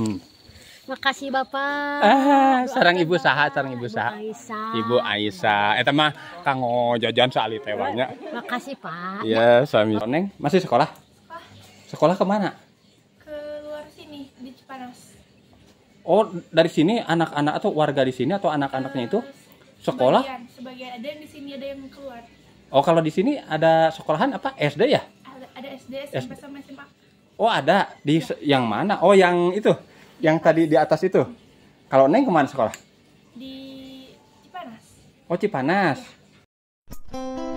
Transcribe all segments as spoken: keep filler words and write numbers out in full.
Hmm. Makasih Bapak. Ah, sarang Ibu Saha, sarang Ibu Saha. Ibu Aisyah. Eta mah kanggo jajan saali teh banyak. Makasih Pak. Iya, suami. Neng masih sekolah? Sekolah kemana? Ke luar sini di Cipanas. Oh, dari sini anak-anak atau warga di sini atau anak-anaknya itu sekolah? Sebagian, sebagian ada yang di sini ada yang keluar. Oh, kalau di sini ada sekolahan apa? S D ya? Ada, ada S D, S M P sama S M A. Oh, ada di ya. Yang mana? Oh, yang itu. Yang tadi di atas itu, kalau Neng kemana sekolah? Di Cipanas. Oh, Cipanas. Ya.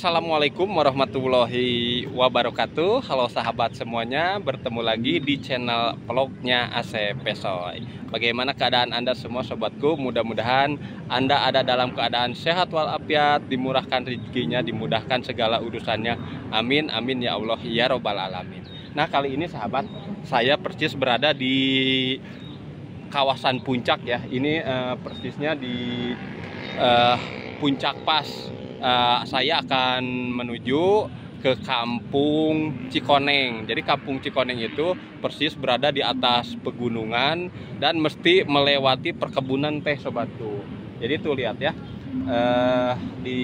Assalamualaikum warahmatullahi wabarakatuh. Halo sahabat semuanya, bertemu lagi di channel vlognya Asep Pesoy. Bagaimana keadaan Anda semua sobatku? Mudah-mudahan Anda ada dalam keadaan sehat walafiat, dimurahkan rezekinya, dimudahkan segala urusannya. Amin, amin ya Allah, ya robbal alamin. Nah, kali ini sahabat, saya persis berada di kawasan Puncak ya. Ini uh, persisnya di uh, Puncak Pas. Uh, saya akan menuju ke kampung Cikoneng. Jadi kampung Cikoneng itu persis berada di atas pegunungan dan mesti melewati perkebunan teh Sobatu. Jadi tuh lihat ya, uh, di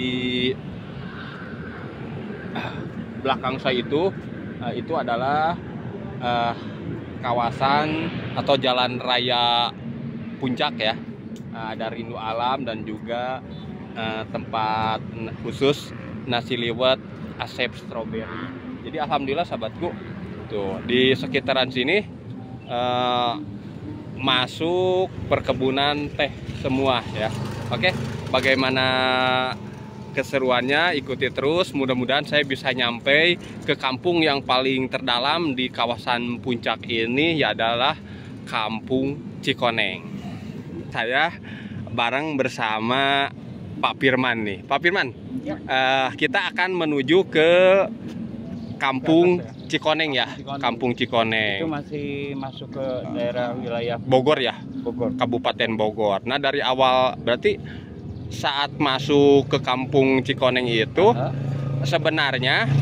uh, belakang saya itu uh, itu adalah uh, kawasan atau jalan raya Puncak ya. Uh, ada Rindu Alam dan juga Uh, tempat khusus nasi liwet Asep Strawberry. Jadi alhamdulillah sahabatku, tuh di sekitaran sini uh, masuk perkebunan teh semua ya. Oke, okay. Bagaimana keseruannya? Ikuti terus. Mudah-mudahan saya bisa nyampe ke kampung yang paling terdalam di kawasan Puncak ini, ya adalah kampung Cikoneng. Saya bareng bersama Pak Firman nih, Pak Firman, ya. uh, kita akan menuju ke kampung Cikoneng ya, kampung Cikoneng. Itu masih masuk ke daerah wilayah Bogor ya, Bogor. Kabupaten Bogor. Nah, dari awal berarti saat masuk ke kampung Cikoneng itu uh. sebenarnya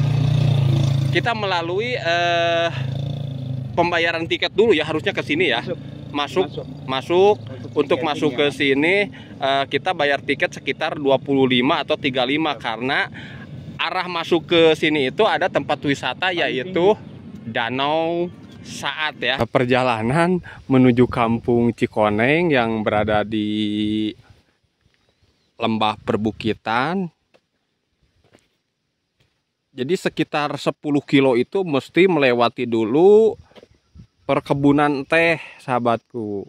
kita melalui uh, pembayaran tiket dulu ya, harusnya ke sini ya. Masuk. Masuk, masuk, masuk untuk masuk ke sini uh, kita bayar tiket sekitar dua puluh lima atau tiga puluh lima karena arah masuk ke sini itu ada tempat wisata yaitu Danau Saat ya. Perjalanan menuju kampung Cikoneng yang berada di lembah perbukitan. Jadi sekitar sepuluh kilo itu mesti melewati dulu perkebunan teh sahabatku.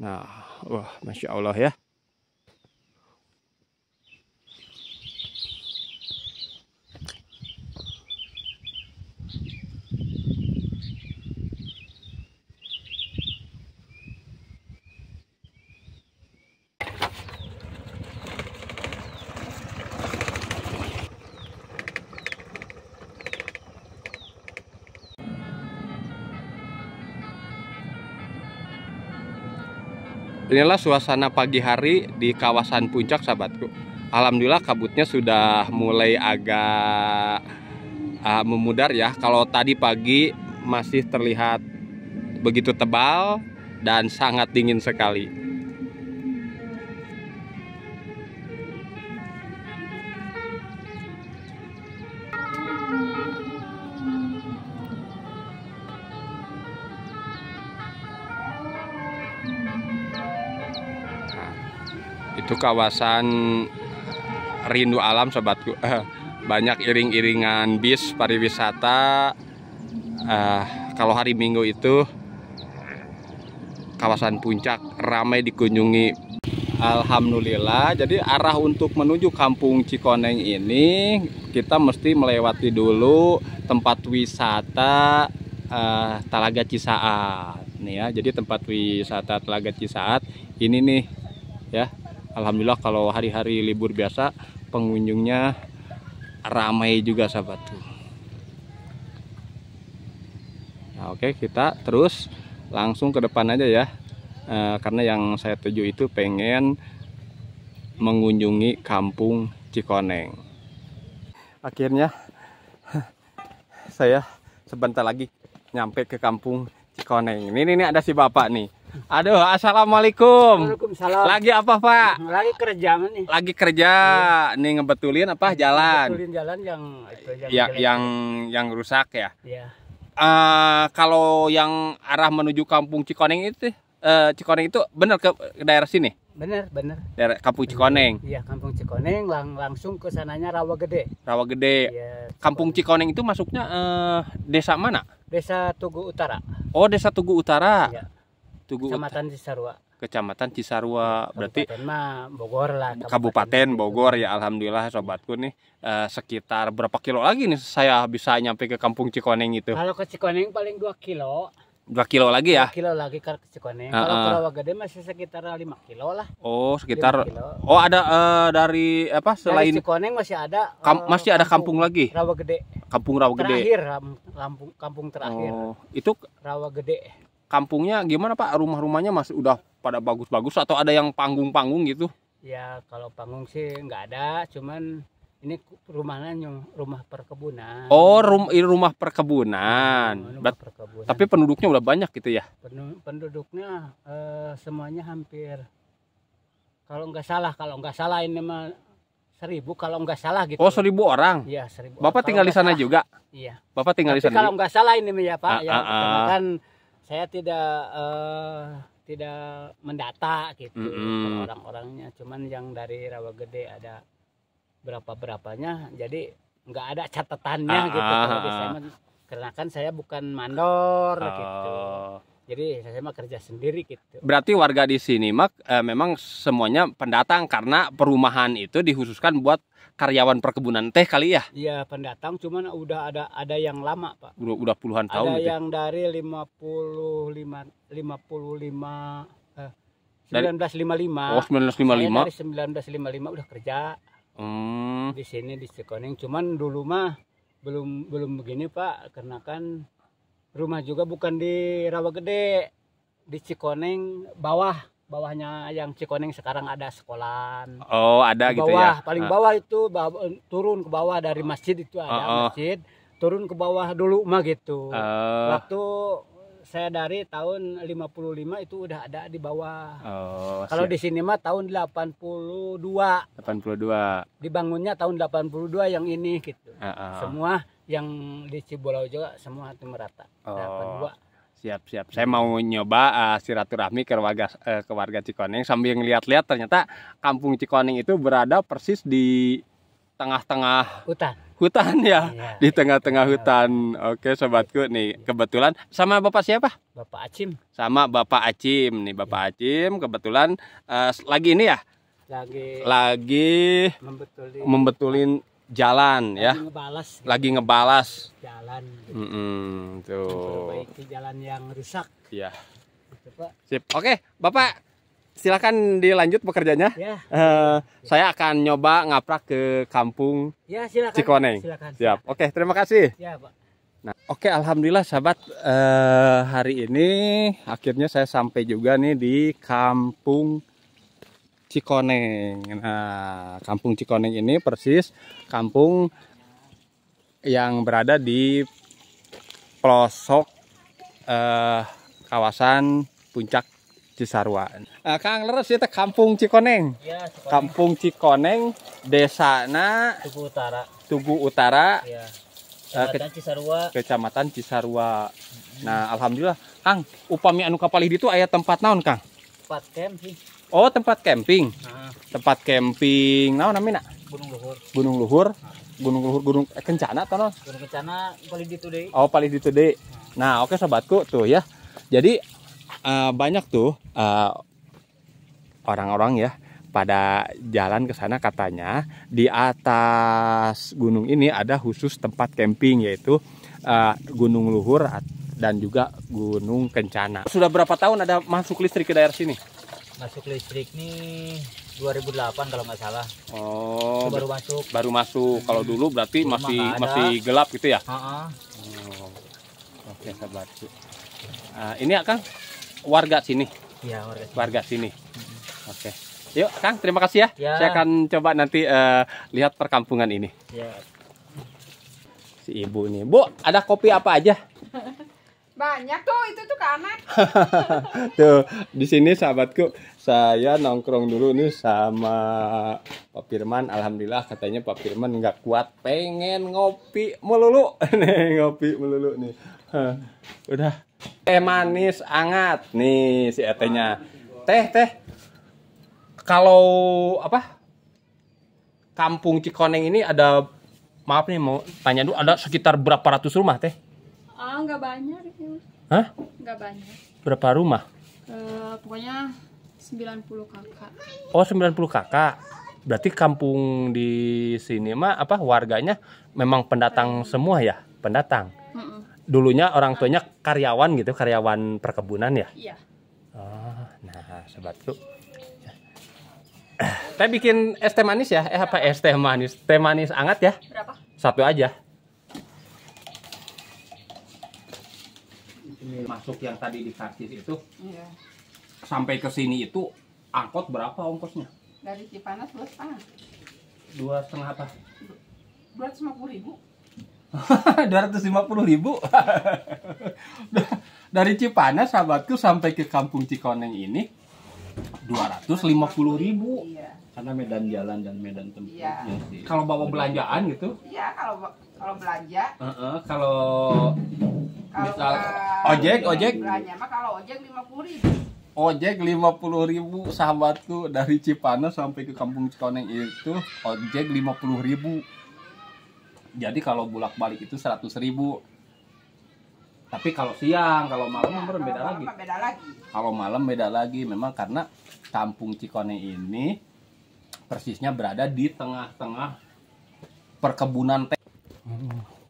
Nah, wah, masya Allah ya. Inilah suasana pagi hari di kawasan Puncak sahabatku. Alhamdulillah kabutnya sudah mulai agak uh, memudar ya. Kalau tadi pagi masih terlihat begitu tebal dan sangat dingin sekali. Itu kawasan Rindu Alam sobatku, banyak iring-iringan bis pariwisata uh, kalau hari Minggu itu kawasan Puncak ramai dikunjungi. Alhamdulillah, jadi arah untuk menuju kampung Cikoneng ini kita mesti melewati dulu tempat wisata uh, Talaga Cisaat nih ya. Jadi tempat wisata Talaga Cisaat ini nih ya. Alhamdulillah kalau hari-hari libur biasa pengunjungnya ramai juga sahabat tuh. Nah, oke, kita terus langsung ke depan aja ya. Uh, karena yang saya tuju itu pengen mengunjungi kampung Cikoneng. Akhirnya saya sebentar lagi nyampe ke kampung Cikoneng. Ini ini, ini ada si bapak nih. Aduh, assalamualaikum. Waalaikumsalam. Lagi apa pak? Lagi kerja nih. Lagi kerja iya. Nih ngebetulin apa jalan? Ngebetulin jalan yang itu, yang, ya, yang yang rusak ya. Iya. Uh, kalau yang arah menuju kampung Cikoneng itu. Uh, Cikoneng itu bener ke daerah sini? Bener, bener. Daerah Kampung Cikoneng? Iya, Kampung Cikoneng lang langsung ke sananya Rawa Gede. Rawa Gede. Ya, Kampung Cikoneng itu masuknya uh, desa mana? Desa Tugu Utara. Oh, Desa Tugu Utara. Ya. Tugu Kecamatan Uta Cisarua. Kecamatan Cisarua. Kabupaten berarti mah Bogor lah. Kabupaten, Kabupaten Bogor ya, alhamdulillah sobatku nih. Uh, sekitar berapa kilo lagi nih saya bisa nyampe ke Kampung Cikoneng itu? Kalau ke Cikoneng paling dua kilo. dua kilo lagi ya? dua kilo lagi ke Cikoneng. Uh, Kalau ke Rawa Gede masih sekitar lima kilo lah. Oh, sekitar oh ada uh, dari apa selain dari Cikoneng masih ada kam, masih kampung, ada kampung lagi? Rawa Gede. Kampung Rawa Gede. Terakhir kampung kampung terakhir. Oh, itu Rawa Gede. Kampungnya gimana Pak? Rumah-rumahnya masih udah pada bagus-bagus atau ada yang panggung-panggung gitu? Ya, kalau panggung sih nggak ada, cuman ini rumahnya rumah perkebunan. Oh, rum, rumah perkebunan. Rumah, rumah perkebunan. Tapi penduduknya udah banyak gitu ya? Penduduknya eh, semuanya hampir, kalau nggak salah, kalau nggak salah ini mah seribu kalau nggak salah gitu. Oh, seribu orang? Iya, seribu. Bapak tinggal di sana juga? Iya. Bapak tinggal di sana. Kalau nggak salah ini ya Pak, ya kan saya tidak eh, tidak mendata gitu mm-hmm. orang-orangnya. Cuman yang dari Rawa Gede ada berapa berapanya, jadi nggak ada catatannya ah, gitu. Kalau ah, saya karena kan saya bukan mandor ah, gitu, jadi saya mah kerja sendiri gitu. Berarti warga di sini mak eh, memang semuanya pendatang karena perumahan itu dikhususkan buat karyawan perkebunan teh kali ya? Iya pendatang, cuman udah ada ada yang lama pak. Udah, udah puluhan tahun. Ada gitu. Yang dari lima puluh lima lima puluh lima seribu sembilan ratus lima puluh lima. Oh seribu sembilan ratus lima puluh lima. Dari seribu sembilan ratus lima puluh lima udah kerja. Hmm. Di sini di Cikoneng, cuman dulu mah belum belum begini Pak, karena kan rumah juga bukan di Rawa Gede, di Cikoneng bawah, bawahnya yang Cikoneng sekarang ada sekolahan. Oh ada di gitu bawah, ya? Paling ah. bawah itu bawah, turun ke bawah dari masjid itu ada oh, oh. masjid, turun ke bawah dulu mah gitu. Uh. Waktu saya dari tahun lima puluh lima itu udah ada di bawah. Oh, kalau di sini mah tahun delapan puluh dua. delapan puluh dua. Dibangunnya tahun delapan puluh dua yang ini gitu. Uh, uh. Semua yang di Cibulao juga semua itu merata. Oh, siap-siap. Saya mau nyoba uh, silaturahmi ke warga uh, ke warga Cikoneng sambil ngeliat-liat ternyata kampung Cikoneng itu berada persis di tengah-tengah hutan. Hutan ya, iya, di tengah-tengah iya, hutan. Iya. Oke, sobatku nih, iya. Kebetulan sama Bapak siapa? Bapak Acim. Sama Bapak Acim nih, Bapak iya. Acim kebetulan uh, lagi ini ya. Lagi lagi membetulin, membetulin jalan lagi ya. Ngebalas, gitu. Lagi ngebalas jalan. Gitu. Mm -mm, tuh. Memperbaiki jalan yang rusak. Iya. Sip. Oke, Bapak silakan dilanjut pekerjanya. Ya. Uh, ya. Saya akan nyoba ngaprak ke kampung ya, silakan, Cikoneng. Silakan, silakan. Siap. Oke, terima kasih. Ya, Pak. Nah, oke, alhamdulillah sahabat uh, hari ini akhirnya saya sampai juga nih di kampung Cikoneng. Nah, kampung Cikoneng ini persis kampung yang berada di pelosok uh, kawasan Puncak Cisarua. Uh, Kang leres itu kampung Cikoneng. Ya, Cikoneng. Kampung Cikoneng, desana Tugu Utara. Tugu Utara. Ya. Kecamatan uh, Cisarua. Kecamatan Cisarua. Hmm. Nah, alhamdulillah, Kang, upami anu kapalih ditu aya tempat naon, Kang? Tempat camping. Oh, tempat camping. Nah. Tempat camping. Naon namina? Gunung Luhur. Gunung Luhur. Nah. Gunung Luhur, Gunung Kencana atau naon? Gunung Kencana palih ditu deui. Oh, palih ditu deui. Nah. Nah, oke sobatku tuh ya. Jadi uh, banyak tuh orang-orang uh, ya pada jalan ke sana, katanya di atas gunung ini ada khusus tempat camping, yaitu uh, Gunung Luhur dan juga Gunung Kencana. Sudah berapa tahun ada masuk listrik ke daerah sini? Masuk listrik nih dua ribu delapan kalau nggak salah. Oh, itu baru masuk. Baru masuk. Hmm. Kalau dulu berarti belum masih masih gelap gitu ya? Uh-uh. Oh. Oke, sahabatku. Uh, ini Kang warga sini. Iya, warga sini. Warga sini. Hmm. Oke. Yuk, Kang, terima kasih ya. ya. Saya akan coba nanti uh, lihat perkampungan ini. Ya. Si ibu nih. Bu, ada kopi apa aja? Banyak tuh, itu tuh ke anak. Tuh, di sini sahabatku, saya nongkrong dulu nih sama Pak Firman. Alhamdulillah katanya Pak Firman nggak kuat, pengen ngopi melulu. Nih, ngopi melulu nih. Hah, udah. Teh manis hangat nih si etenya. Teh, teh. Kalau apa? Kampung Cikoneng ini ada, maaf nih mau tanya dulu, ada sekitar berapa ratus rumah teh? Ah, oh, nggak banyak. Hah? Nggak banyak. Berapa rumah? Uh, pokoknya sembilan puluh kakak. Oh, sembilan puluh kakak. Berarti kampung di sini mah apa warganya memang pendatang semua ya? Pendatang. Uh-uh. Dulunya orang tuanya karyawan gitu, karyawan perkebunan ya? Iya. Oh, nah, sobatku. Teh bikin es teh manis ya? Eh, apa es teh manis? Teh manis hangat ya? Berapa? Satu aja. Masuk yang tadi di karcis itu, iya. Sampai ke sini itu angkot berapa ongkosnya? Dari Cipanas dua setengah. Dua setengah apa? Dua ratus lima puluh ribu. Dua ratus lima puluh ribu. Dari Cipanas sahabatku sampai ke kampung Cikoneng ini dua ratus lima puluh ribu. Iya. Karena medan jalan dan medan tempuh. Iya. Ya, kalau bawa belanjaan gitu? Iya, kalau kalau belanja. Uh -uh, kalau Kalau Misal, uh, ojek, ojek. Mah kalau ojek lima puluh ribu. Ojek lima puluh ribu sahabatku, dari Cipanas sampai ke kampung Cikoneng itu ojek lima puluh ribu. Jadi kalau bolak-balik itu seratus ribu. Tapi kalau siang, kalau malam ya, berbeda kalau lagi. Malam beda lagi. Kalau malam beda lagi, memang karena kampung Cikoneng ini persisnya berada di tengah-tengah perkebunan teh. Hmm.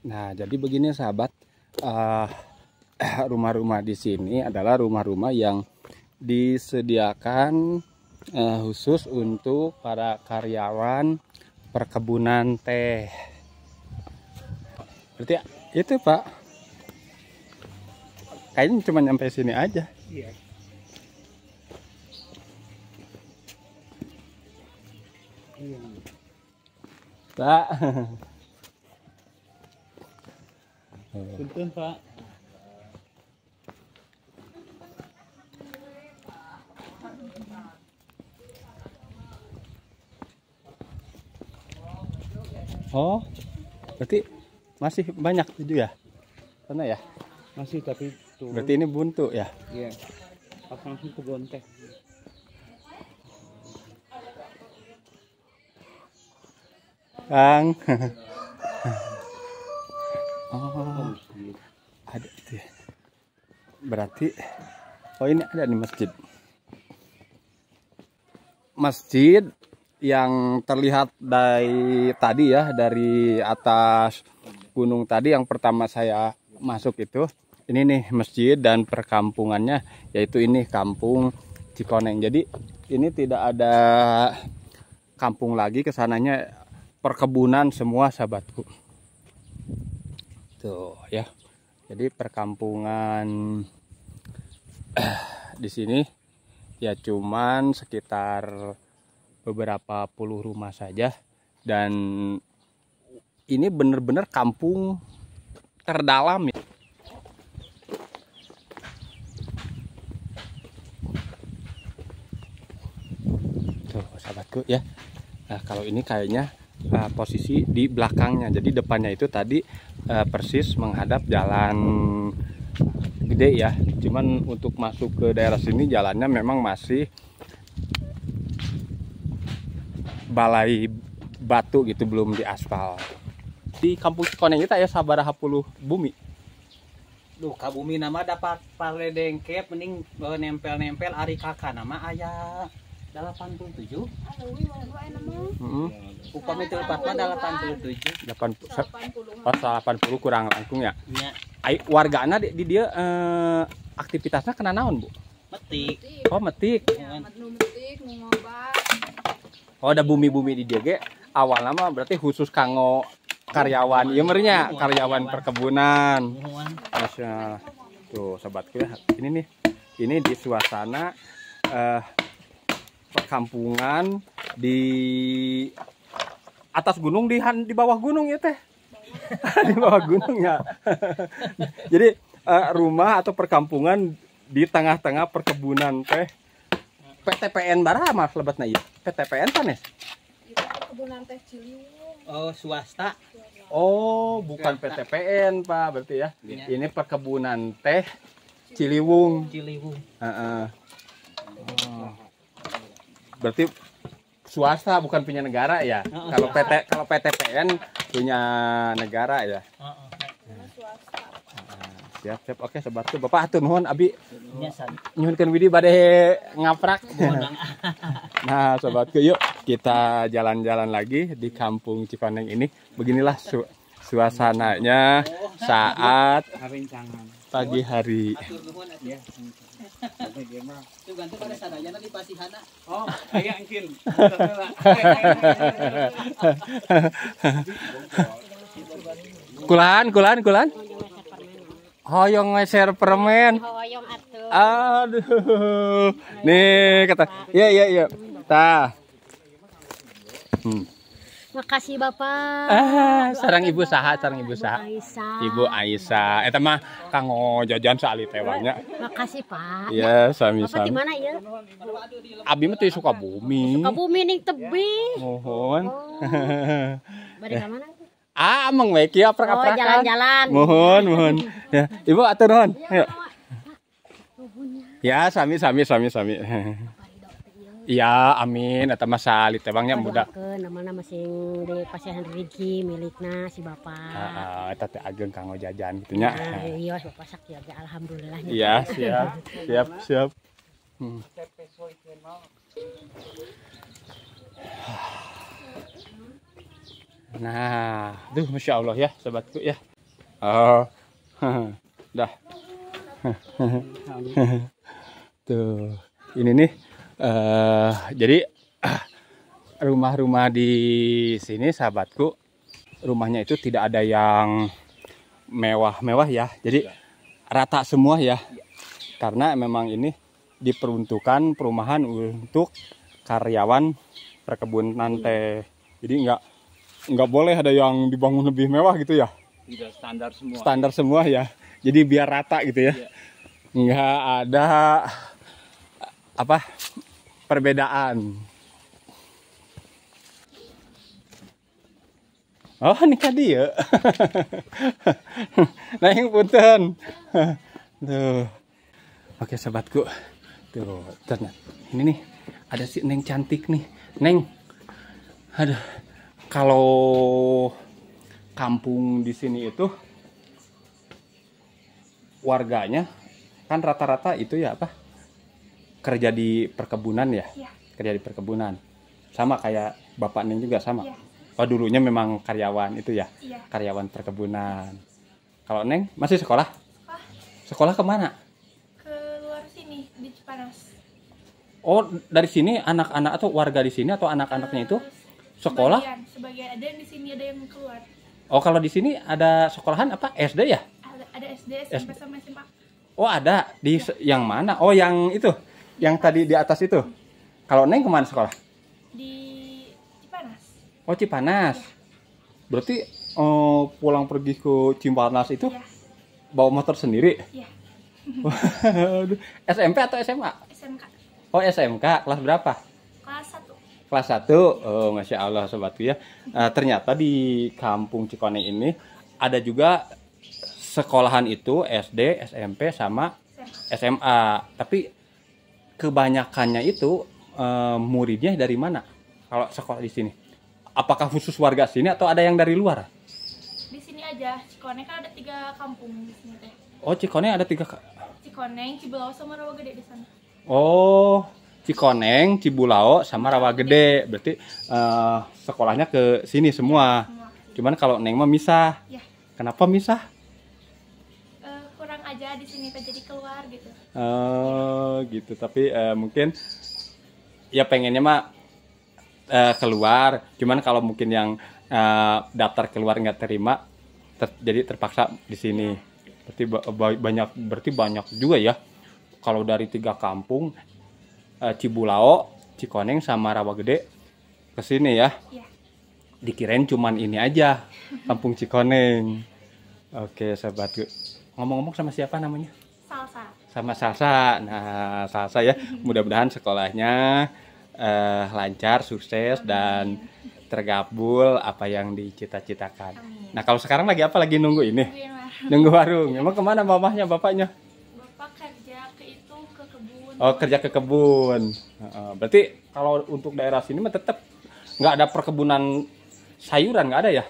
Nah, jadi begini sahabat, rumah-rumah uh, di sini adalah rumah-rumah yang disediakan uh, khusus untuk para karyawan perkebunan teh. Berarti itu Pak, kayaknya cuma nyampe sini aja. Iya. Pak. Punten Pak. Oh, berarti masih banyak tujuh ya? Sana ya? Masih, tapi turun. Berarti ini buntu ya? Iya. Langsung ke Bonteh. Kang. Oh, ada itu ya. Berarti, oh ini ada di masjid. Masjid yang terlihat dari tadi ya, dari atas gunung tadi yang pertama saya masuk itu. Ini nih masjid dan perkampungannya, yaitu ini kampung Cikoneng. Jadi ini tidak ada kampung lagi, kesananya perkebunan semua sahabatku. Tuh ya, jadi perkampungan eh, di sini ya cuman sekitar beberapa puluh rumah saja, dan ini bener-bener kampung terdalam ya. Tuh sahabatku ya, nah, kalau ini kayaknya uh, posisi di belakangnya, jadi depannya itu tadi persis menghadap jalan gede ya, cuman untuk masuk ke daerah sini jalannya memang masih balai batu gitu, belum diaspal. Di kampung Cikoneng kita ya sabaraha puluh bumi. Duh, kabumi nama dapat paledengke mending nempel-nempel ari kakak nama ayah delapan puluh tujuh. Heeh. Upami tepat delapan puluh tujuh. delapan puluh kurang langkung ya. Iya. Warga anak di, di dia eh, aktivitasnya kena naon, Bu? Metik. Oh, metik. Ya, metik, ngobat. Oh, ada bumi-bumi di dia ge. Awal lama berarti khusus kanggo karyawan, iya merinya karyawan perkebunan. Masya Allah. Tuh sobatku ya, ini nih, ini di suasana eh, perkampungan di atas gunung, di di bawah gunung ya teh, di bawah gunung ya. Jadi eh, rumah atau perkampungan di tengah-tengah perkebunan teh. P T P N barah mas lebatnya ya. P T P N kan ya? Itu perkebunan teh Ciliwung. Oh, swasta. Oh, bukan P T P N, Pak, berarti ya. Ya. Ini perkebunan teh Ciliwung. Ciliwung. Uh-uh. Oh. Berarti swasta bukan punya negara ya? Uh-uh. Kalau P T kalau P T P N punya negara ya? Uh-uh. Uh, siap, siap. Oke, sobatku. Bapak atur nuhun abi. Nyuhunkeun Widi bade ngaprak. Nah, sobatku, yuk kita jalan-jalan lagi di kampung Cikoneng ini. Beginilah su suasananya saat pagi hari. Kulan, kulan, kulan. Hoyong ngeser permen. Aduh. Nih kata. Iya, iya, iya. Tah. Hmm. Makasih Bapak. Ah, sarang Ibu saha, sarang Ibu saha. Ibu Aisyah. Eta mah kanggo jajan saali tewanya. Makasih Pak. Iya, sami-sami. Bapak di mana ya? Abi mah di Sukabumi. Sukabumi ning tebi. Mohon. Bari ka mana? Ah, ameng we kieu aprak-aprakan. Oh, jalan-jalan. Mohon, mohon. Ya, Ibu atur nuhun. Ayo. Ya, sami-sami sami-sami. Iya, amin. Eta mah saali teh Bangnya muda. Namana masing di pasihan rezeki milikna si Bapak. Heeh, eta teh ageung kanggo jajan kitu nya. Iya, Bapak sakieu alhamdulillah. Iya, siap. Siap, siap. Hmm. Nah, duh Masya Allah ya, sobatku ya. Oh. Dah. Tuh, ini nih. Uh, jadi rumah-rumah di sini sahabatku, rumahnya itu tidak ada yang mewah-mewah ya, jadi rata semua ya, karena memang ini diperuntukkan perumahan untuk karyawan perkebunan teh. Jadi nggak nggak boleh ada yang dibangun lebih mewah gitu ya. Tidak, standar semua. Standar semua ya. Jadi biar rata gitu ya. Nggak ada apa perbedaan. Oh, nikah dia. Naing punten. Tuh. Oke, sobatku. Tuh, ternyata ini nih ada si Neng cantik nih. Neng. Aduh. Kalau kampung di sini itu warganya kan rata-rata itu ya apa? Kerja di perkebunan ya? Ya, kerja di perkebunan sama kayak Bapak Neng juga sama ya. Oh, dulunya memang karyawan itu ya, ya. Karyawan perkebunan. Kalau Neng masih sekolah? Sekolah, sekolah kemana? Ke luar sini di Cipanas. Oh, dari sini anak-anak atau warga di sini atau anak-anaknya itu sekolah? Sebagian, sebagian ada yang di sini ada yang keluar. Oh, kalau di sini ada sekolahan apa S D ya? Ada, ada S D, S M P sama S M A. Oh, ada di ya. Yang mana? Oh, yang itu. Yang tadi di atas itu. Kalau Neng kemana sekolah? Di Cipanas. Oh, Cipanas. Ya. Berarti oh, pulang pergi ke Cipanas itu ya. Bawa motor sendiri? Iya. S M P atau S M A? S M K. Oh, S M K. Kelas berapa? Kelas satu. Kelas satu. Oh, Masya Allah, sobatku ya. Uh, ternyata di kampung Cikoneng ini ada juga sekolahan itu S D, S M P, sama S M A. Tapi kebanyakannya itu e, muridnya dari mana? Kalau sekolah di sini, apakah khusus warga sini atau ada yang dari luar? Di sini aja, Cikoneng kan ada tiga kampung di sini teh. Oh, Cikoneng ada tiga kak? Cikoneng, Cibulao, sama Rawa Gede di sana. Oh, Cikoneng, Cibulao, sama Rawa Gede. Berarti e, sekolahnya ke sini semua. Semua. Cuman kalau Neng mah misah. Ya. Kenapa misah? Uh, kurang aja di sini jadi keluar gitu. Oh, gitu. Tapi uh, mungkin ya pengennya mah uh, keluar. Cuman kalau mungkin yang uh, daftar keluar nggak terima, ter jadi terpaksa di sini. Berarti ba banyak berarti banyak juga ya. Kalau dari tiga kampung, uh, Cibulao, Cikoneng, sama Rawa Gede ke sini ya. Ya. Dikirain cuman ini aja, kampung Cikoneng. Oke, sahabatku. Ngomong-ngomong sama siapa namanya? Salsa. Sama Salsa. Nah, Salsa ya. Mudah-mudahan sekolahnya eh, lancar, sukses, amin, dan tergabul apa yang dicita-citakan. Nah, kalau sekarang lagi apa? Lagi nunggu ini? Nunggu warung. Emang kemana mamahnya, bapaknya? Bapak kerja ke itu, ke kebun. Oh, kerja ke kebun. Berarti kalau untuk daerah sini mah tetap nggak ada perkebunan sayuran, nggak ada ya?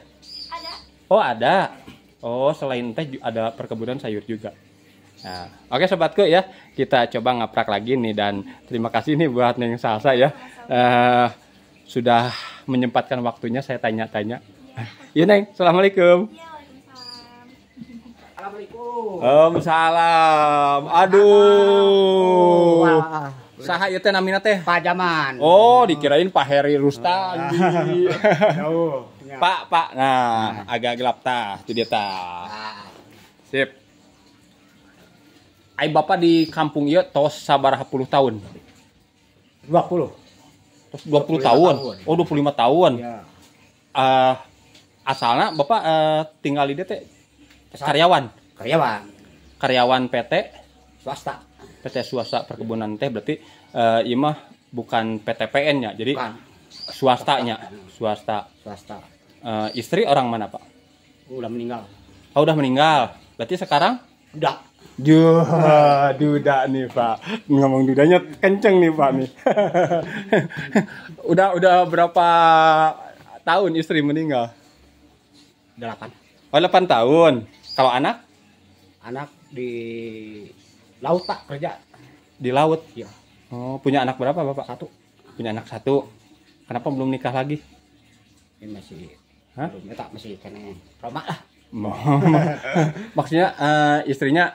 Ada. Oh, ada. Oh, selain teh ada perkebunan sayur juga. Nah, oke sobatku ya, kita coba ngaprak lagi nih, dan terima kasih nih buat Neng Salsa ya, uh, sudah menyempatkan waktunya saya tanya-tanya. Iya. Neng, assalamualaikum. Ya, assalamualaikum. Waalaikumsalam. Aduh. Wah. Saha ieu teh namina teh? Pak Jaman. Oh, dikirain Pak Heri Rustan. Oh. Pak, Pak. Nah, agak gelap tah, itu dia tah. Sip. Ai bapak di kampung ieu tos sabaraha puluh tahun? dua puluh. Tos dua puluh tahun. Oh, dua puluh lima tahun. Iya. Uh, asalna bapak uh, tinggal di dia teh karyawan. Karyawan. Karyawan P T swasta. P T swasta perkebunan teh. Berarti uh, imah bukan P T P N-nya, jadi bukan. Swastanya, swasta. Swasta. Uh, istri orang mana pak? Udah meninggal. Oh, udah meninggal. Berarti sekarang? Duda. Duda, duda nih pak. Ngomong dudanya kenceng nih pak nih. udah udah berapa tahun istri meninggal? Delapan. Oh, delapan tahun. Kalau anak? Anak di laut pak, kerja di laut ya. Oh, punya anak berapa bapak? Satu. Punya anak satu. Kenapa belum nikah lagi? Ini masih belum, ya, tak masih kene Roma lah. Maksudnya uh, istrinya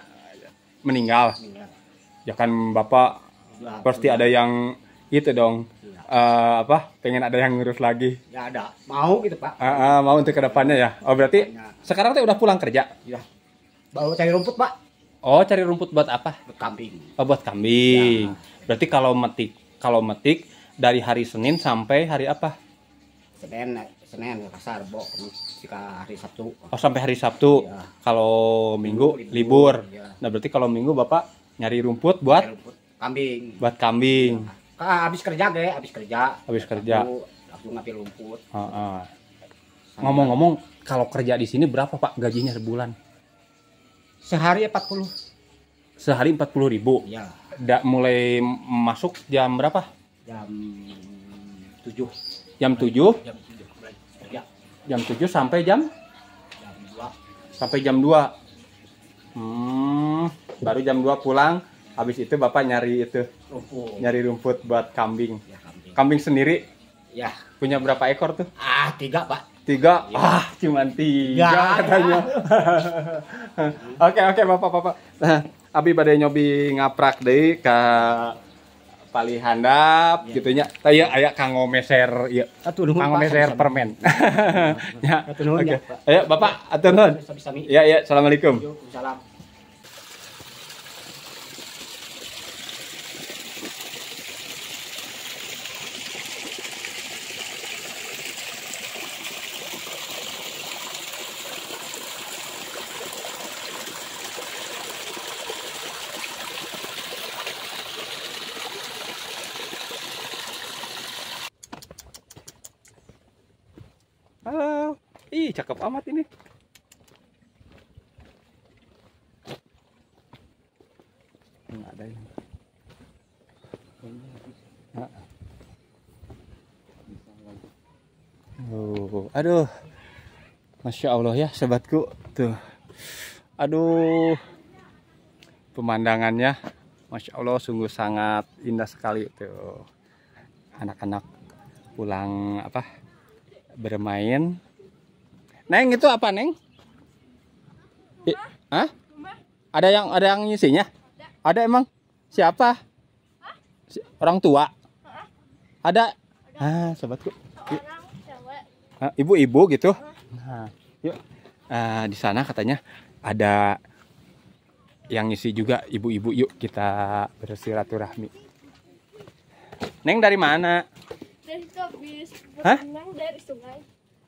meninggal. Meninggal ya kan bapak ya, pasti ya. Ada yang itu dong ya. Uh, apa pengen ada yang ngurus lagi ya, ada mau gitu pak. Uh, uh, mau untuk kedepannya ya. Oh, berarti ya. Sekarang teh udah pulang kerja ya. Baru cari rumput pak. Oh, cari rumput buat apa? Buat kambing. Oh, buat kambing. Ya. Berarti kalau metik, kalau metik dari hari Senin sampai hari apa? Senin, Senin ke pasar, Bo. Jika hari Sabtu. Oh, sampai hari Sabtu. Ya. Kalau Minggu, Minggu libur. libur. Ya. Nah, berarti kalau Minggu bapak nyari rumput buat nyari rumput kambing. Buat kambing. Ya. Ka, habis kerja deh, habis kerja. Habis kerja. Langsung ngambil rumput. Ngomong-ngomong, kalau kerja di sini berapa pak gajinya sebulan? Sehari empat puluh. Sehari empat puluh ribu. Ya. Da, mulai masuk jam berapa? Jam tujuh. Jam tujuh? Jam tujuh. Ya. Jam tujuh sampai jam? Jam dua. Sampai jam dua. Hmm, baru jam dua pulang. Habis itu bapak nyari itu. Rumput. Nyari rumput buat kambing. Ya, kambing. Kambing sendiri? Ya. Punya berapa ekor tuh? Ah, tiga pak. Tiga, ya. Ah cuman tiga ya, katanya. Oke oke bapak bapak. Abi badai nyobi ngaprak deh ke Palihandap ya. Gitunya. Tapi ya ayak kanggo meser, ya. Kanggo meser permen. Ya. Oke. Ayo bapak atur nuhun. Ya ya. Assalamualaikum. Waalaikumsalam. Halo, ih cakep amat ini. nggak ada ini. Oh, aduh, masya Allah ya sobatku tuh. Aduh, pemandangannya, masya Allah sungguh sangat indah sekali tuh. Anak-anak pulang apa bermain. Neng itu apa neng? Hah? Ada yang ada yang nyisinya? Ada, ada emang? Siapa? Hah? Si, orang tua? Hah? Ada? Ada? Ah, sobatku. Ibu-ibu gitu. Nah, yuk. Uh, di sana katanya ada yang ngisi juga ibu-ibu. Yuk kita bersilaturahmi. Neng dari mana? Dari habis berenang dari sungai.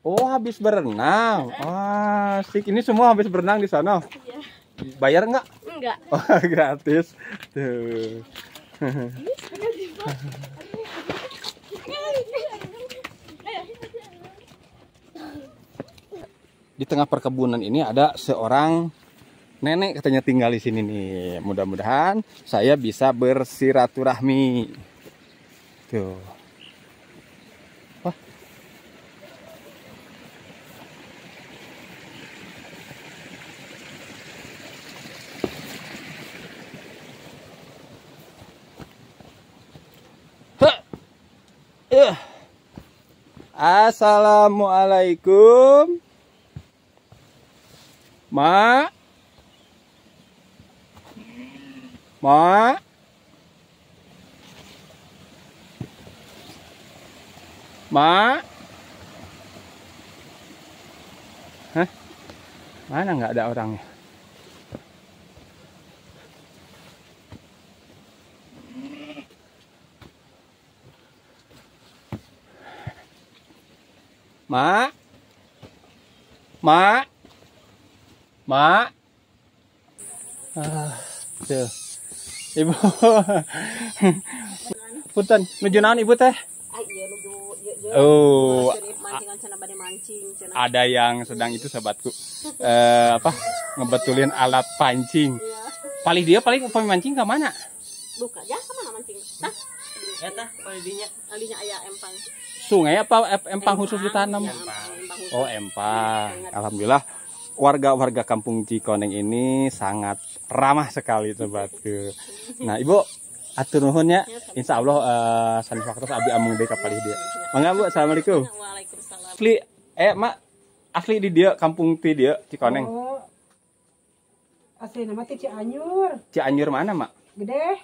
Oh, habis berenang. Wah, asik. Ini semua habis berenang di sana. Iya. Bayar nggak? Enggak. Oh, gratis. Tuh. Di tengah perkebunan ini ada seorang nenek katanya tinggal di sini nih. Mudah-mudahan saya bisa bersilaturahmi. Tuh. Wah. Assalamualaikum. Ma, ma, ma, hah? Mana nggak ada orangnya? Ma, ma. Ma, ah, tuh. Ibu, punten, nuju naon ibu teh? Oh, ada yang sedang itu sahabatku, eh, apa ngebetulin alat pancing. Paling dia paling pemain mancing ke mana? Buka aja kemana mancing? Nah, ya tah, paling dinya, dinya ayah empang. Sungai apa empang, empang khusus ditanam? Empang. Oh empang, alhamdulillah. Warga-warga kampung Cikoneng ini sangat ramah sekali sobatku. Nah ibu atur nuhunnya, insya Allah uh, saling waktu abi amung deka palih dia. Mangga bu, assalamualaikum. Waalaikumsalam. Asli, eh mak asli di dia kampung ti dia Cikoneng. Oh, asli nama ti Cianjur. Cianjur mana mak? Gede.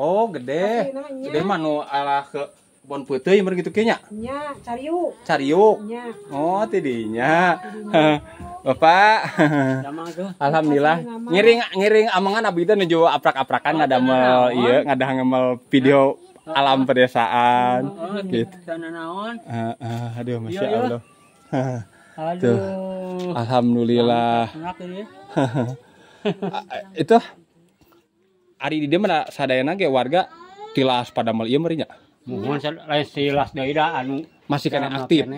Oh gede. Gede mana alah ke Bon Putih yang begitu kayaknya? Nya, cariuk. Cariuk. Nya. Oh, tidinya. Bapak. Alhamdulillah. Ngiring-ngiring amangan abdi teh nuju aprak-aprakan ngadamel ieu, ngadangemel video alam pedesaan gitu. Sana naon? Heeh, aduh masyaallah. Aduh. Alhamdulillah. Itu ari di dieu mah sadayana ge warga tilas padamel ieu meureun nya. Mohon lain silas daerah anu masih kena aktif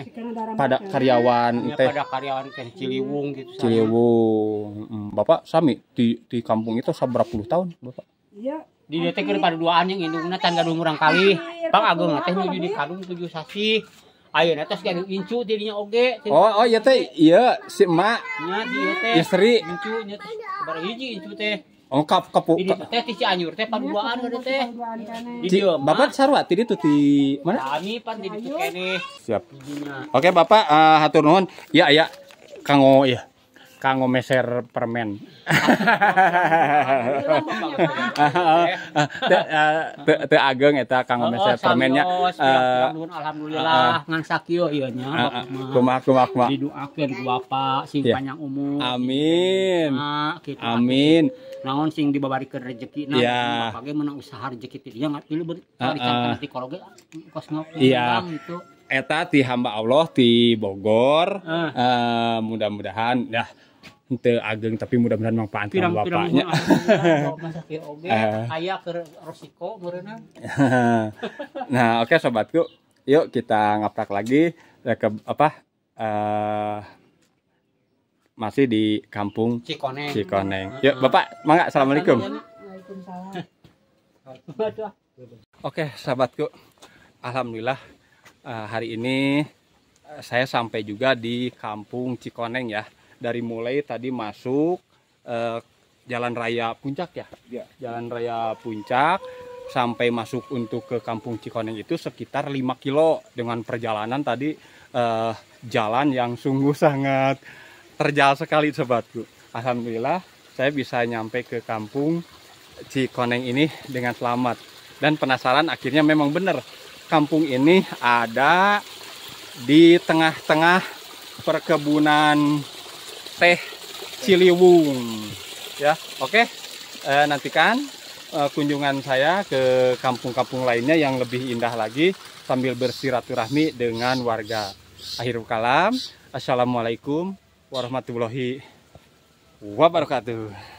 pada karyawan teh pada karyawan ke Ciliwung gitu. Ciliwung. Bapak sami di di kampung itu saberapa puluh tahun bapak? Iya. Di dete keur pada duaan yang indungna can gadung urang kali. Pang agung teh nuju di kadung tujuh sasi. Ayeuna teh gadung incu dirinya oge. Oh oh ieu teh ieu si emak. Nya ieu teh. Istri incu nya sabar hiji incu teh. Ongkap kapu. Ini teh ti Cianjur teh paduaan gede teh. Di dieu. Bapak sarua ti ditu ti mana? Kami pan di ditu kene. Siap. Oke Bapak uh, hatur nuhun. Ya ya kanggo ya. Kanggo meser permen. Teu ageng eta kanggo meser permennya. Alhamdulillah ngan sakieu ieu nya Bapak. Kumaha kumaha kumaha. Didoakeun ku Bapak sing panjang umur. Amin. Amin. Naon sing dibabarikeun rezeki nah yeah. Bapak ge menang usaha rezeki teh dia nggak pilih barikan ti kologe kos ngok gitu eta ti hamba Allah ti Bogor uh. uh, mudah-mudahan dah henteu ageng tapi mudah-mudahan mangpaat ka bapaknya masak oge aya keur resiko meureunna. Nah oke okay, sobatku yuk kita ngaprak lagi ke apa uh, masih di kampung Cikoneng. Cikoneng. Yuk Bapak, mangga assalamualaikum. Waalaikumsalam. Oke sahabatku, alhamdulillah hari ini saya sampai juga di kampung Cikoneng ya. Dari mulai tadi masuk eh, jalan raya Puncak ya? ya Jalan raya Puncak sampai masuk untuk ke kampung Cikoneng itu sekitar lima kilo. Dengan perjalanan tadi eh, jalan yang sungguh sangat terjal sekali sobatku. Alhamdulillah saya bisa nyampe ke kampung Cikoneng ini dengan selamat. Dan penasaran, akhirnya memang benar kampung ini ada di tengah-tengah perkebunan teh Ciliwung ya. Oke, e, nantikan e, kunjungan saya ke kampung-kampung lainnya yang lebih indah lagi sambil bersilaturahmi dengan warga. Akhirul kalam, assalamualaikum warahmatullahi wabarakatuh.